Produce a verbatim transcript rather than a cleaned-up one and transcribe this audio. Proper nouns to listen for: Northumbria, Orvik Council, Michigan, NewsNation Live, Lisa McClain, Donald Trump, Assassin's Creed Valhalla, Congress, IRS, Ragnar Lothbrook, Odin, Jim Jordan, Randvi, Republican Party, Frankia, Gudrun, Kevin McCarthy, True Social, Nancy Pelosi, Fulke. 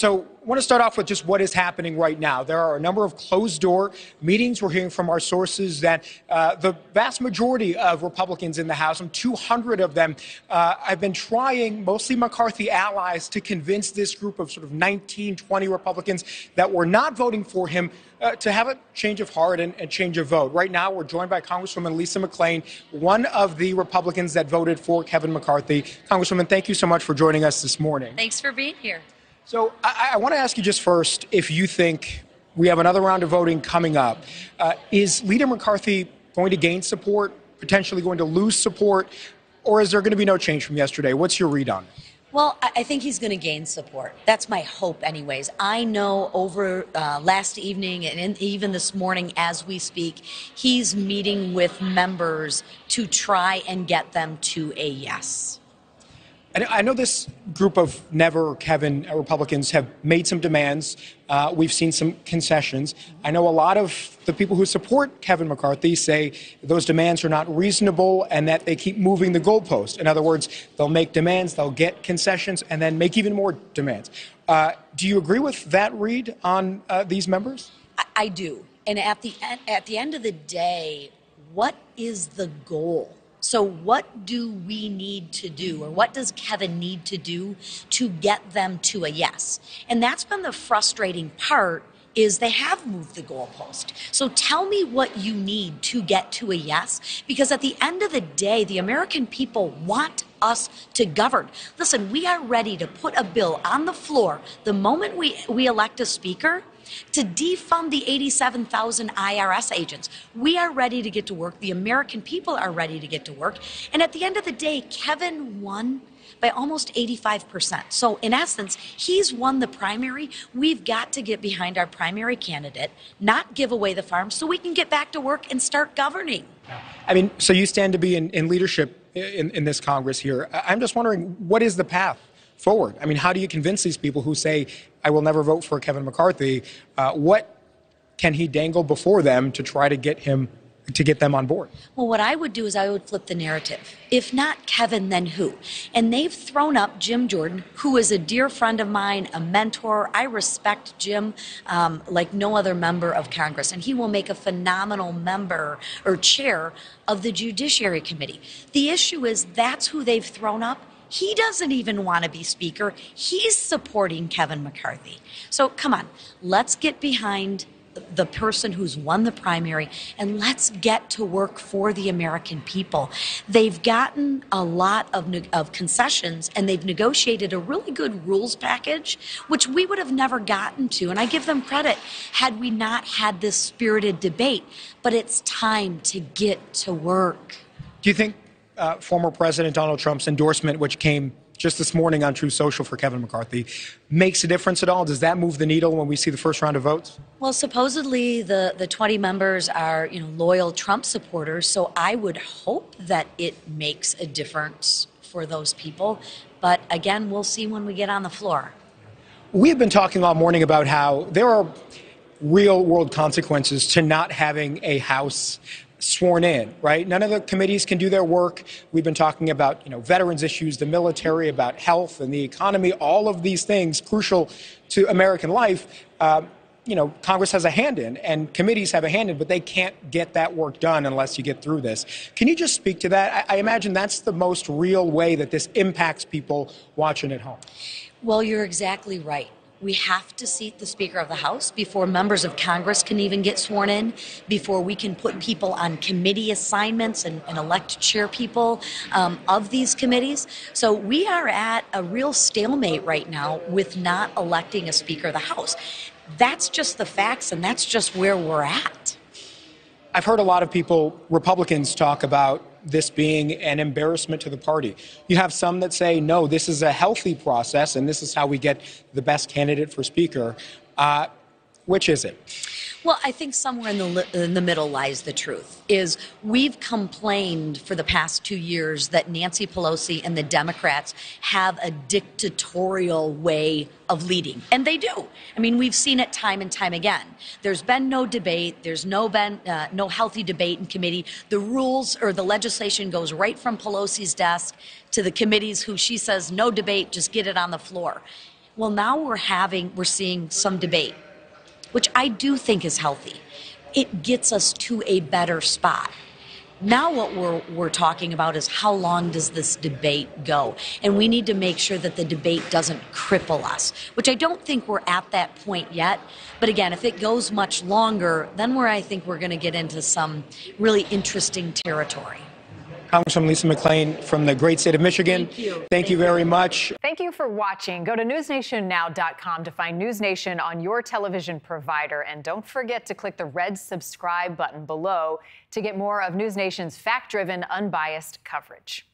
So I want to start off with just what is happening right now. There are a number of closed-door meetings. We're hearing from our sources that uh, the vast majority of Republicans in the House, some two hundred of them, uh, have been trying, mostly McCarthy allies, to convince this group of sort of nineteen, twenty Republicans that were not voting for him uh, to have a change of heart and a change of vote. Right now, we're joined by Congresswoman Lisa McClain, one of the Republicans that voted for Kevin McCarthy. Congresswoman, thank you so much for joining us this morning. Thanks for being here. So I, I want to ask you just first if you think we have another round of voting coming up. Uh, is Leader McCarthy going to gain support, potentially going to lose support, or is there going to be no change from yesterday? What's your read on it? Well, I think he's going to gain support. That's my hope anyways. I know over uh, last evening and in, even this morning as we speak, he's meeting with members to try and get them to a yes. I know this group of Never Kevin Republicans have made some demands. Uh, we've seen some concessions. I know a lot of the people who support Kevin McCarthy say those demands are not reasonable and that they keep moving the goalpost. In other words, they'll make demands, they'll get concessions, and then make even more demands. Uh, do you agree with that read on uh, these members? I, I do. And at the, en- at the end of the day, what is the goal? So what do we need to do, or what does Kevin need to do to get them to a yes? And that's been the frustrating part, is they have moved the goalpost. So tell me what you need to get to a yes, because at the end of the day, the American people want us to govern. Listen, we are ready to put a bill on the floor the moment we, we elect a speaker to defund the eighty-seven thousand I R S agents. We are ready to get to work. The American people are ready to get to work. And at the end of the day, Kevin won by almost eighty-five percent. So in essence, he's won the primary. We've got to get behind our primary candidate, not give away the farm, so we can get back to work and start governing. I mean, so you stand to be in, in leadership in, in this Congress here. I'm just wondering, what is the path forward? I mean, how do you convince these people who say, I will never vote for Kevin McCarthy? Uh, what can he dangle before them to try to get him, to get them on board? Well, what I would do is I would flip the narrative. If not Kevin, then who? And they've thrown up Jim Jordan, who is a dear friend of mine, a mentor. I respect Jim um, like no other member of Congress, and he will make a phenomenal member or chair of the Judiciary Committee. The issue is that's who they've thrown up. He doesn't even want to be speaker. He's supporting Kevin McCarthy. So come on, let's get behind the person who's won the primary and let's get to work for the American people. They've gotten a lot of, of concessions, and they've negotiated a really good rules package, which we would have never gotten to. And I give them credit had we not had this spirited debate. But it's time to get to work. Do you think Uh, former President Donald Trump's endorsement, which came just this morning on True Social for Kevin McCarthy, makes a difference at all? Does that move the needle when we see the first round of votes? Well, supposedly the, the twenty members are, you know, loyal Trump supporters, so I would hope that it makes a difference for those people. But again, we'll see when we get on the floor. We have been talking all morning about how there are real-world consequences to not having a House sworn in, right? None of the committees can do their work. We've been talking about, you know, veterans issues, the military, about health and the economy, all of these things crucial to American life. Uh, you know, Congress has a hand in and committees have a hand in, but they can't get that work done unless you get through this. Can you just speak to that? I, I imagine that's the most real way that this impacts people watching at home. Well, you're exactly right. We have to seat the Speaker of the House before members of Congress can even get sworn in, before we can put people on committee assignments and, and elect chair people um, of these committees. So we are at a real stalemate right now with not electing a Speaker of the House. That's just the facts, and that's just where we're at. I've heard a lot of people, Republicans, talk about this being an embarrassment to the party. You have some that say, no, this is a healthy process, and this is how we get the best candidate for speaker. Uh, which is it? Well, I think somewhere in the, in the middle lies the truth, is we've complained for the past two years that Nancy Pelosi and the Democrats have a dictatorial way of leading, and they do. I mean, we've seen it time and time again. There's been no debate. There's no been uh, no healthy debate in committee. The rules or the legislation goes right from Pelosi's desk to the committees, who she says, no debate, just get it on the floor. Well, now we're having, we're seeing some debate, which I do think is healthy. It gets us to a better spot. Now what we're, we're talking about is how long does this debate go? And we need to make sure that the debate doesn't cripple us, which I don't think we're at that point yet. But again, if it goes much longer, then where I think we're going to get into some really interesting territory. Congresswoman Lisa McClain from the great state of Michigan. Thank you. Thank, Thank you very much. Thank you for watching. Go to news nation now dot com to find News Nation on your television provider. And don't forget to click the red subscribe button below to get more of News Nation's fact-driven, unbiased coverage.